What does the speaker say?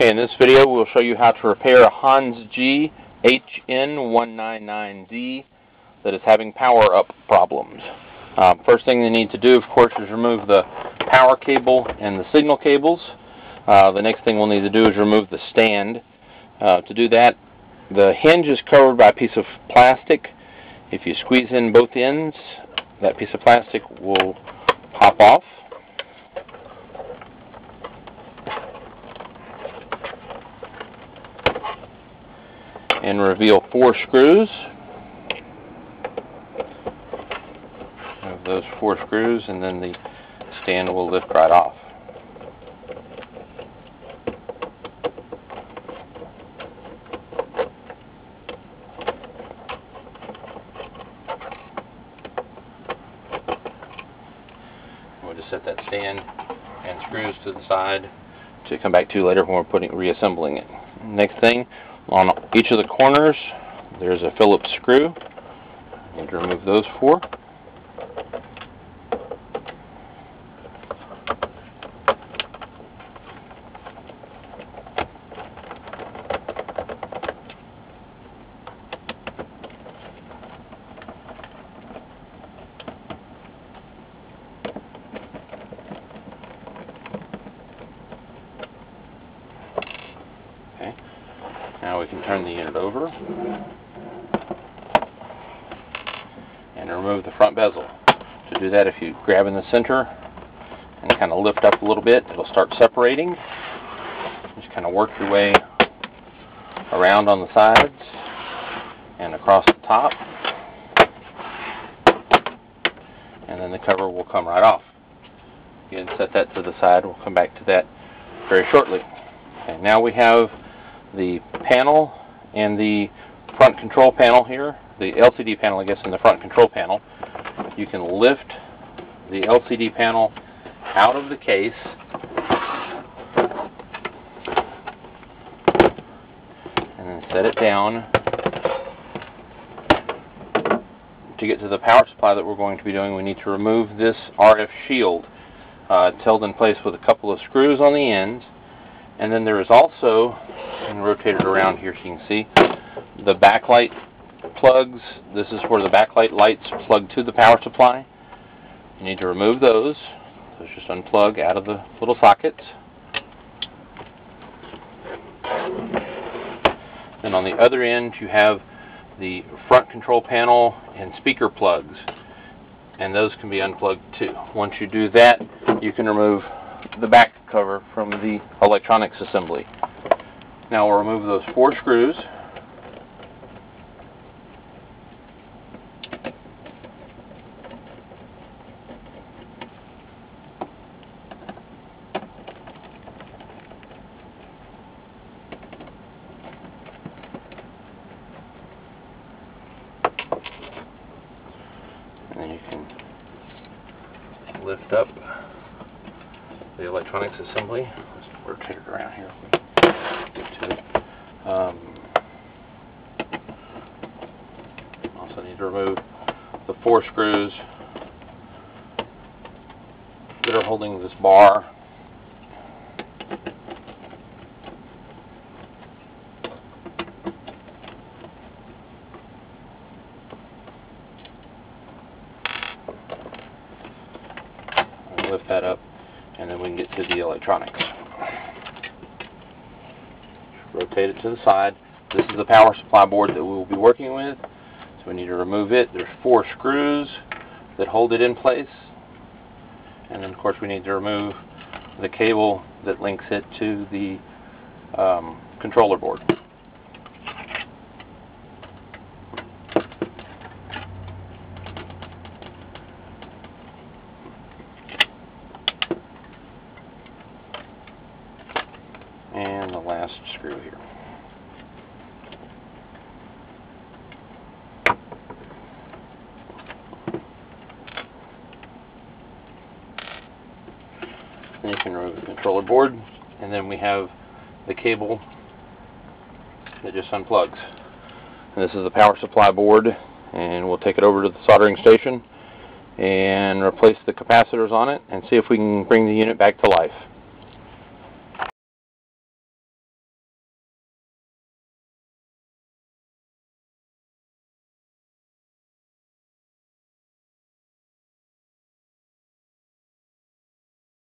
Okay, in this video we'll show you how to repair a Hanns-G HN199D that is having power-up problems. First thing you need to do, of course, is remove the power cable and the signal cables. The next thing we'll need to do is remove the stand. To do that, the hinge is covered by a piece of plastic. If you squeeze in both ends, that piece of plastic will pop off. And reveal four screws. Have those four screws, and then the stand will lift right off. We'll just set that stand and screws to the side to come back to later when we're reassembling it. Next thing, on each of the corners, there's a Phillips screw. Need to remove those four. Okay. Now we can turn the unit over and remove the front bezel. To do that, if you grab in the center and kind of lift up a little bit, it'll start separating. Just kind of work your way around on the sides and across the top, and then the cover will come right off. Again, set that to the side. We'll come back to that very shortly. Okay, now we have the panel and the front control panel here, the LCD panel, I guess, and the front control panel. You can lift the LCD panel out of the case and then set it down to get to the power supply that we're going to be doing. We need to remove this RF shield. It's held in place with a couple of screws on the ends, and then there is also, and rotate it around here so you can see, the backlight plugs. This is where the backlight lights plug to the power supply. You need to remove those. So just unplug out of the little sockets. Then on the other end you have the front control panel and speaker plugs, and those can be unplugged too. Once you do that, you can remove the back cover from the electronics assembly. Now we'll remove those four screws. And then you can lift up the electronics assembly. Let's rotate it around here. Also need to remove the four screws that are holding this bar. I'll lift that up, and then we can get to the electronics. Rotate it to the side. This is the power supply board that we will be working with, so we need to remove it. There's four screws that hold it in place, and then of course we need to remove the cable that links it to the controller board. And the last screw here. Then you can remove the controller board, and then we have the cable that just unplugs. And this is the power supply board, and we'll take it over to the soldering station and replace the capacitors on it and see if we can bring the unit back to life.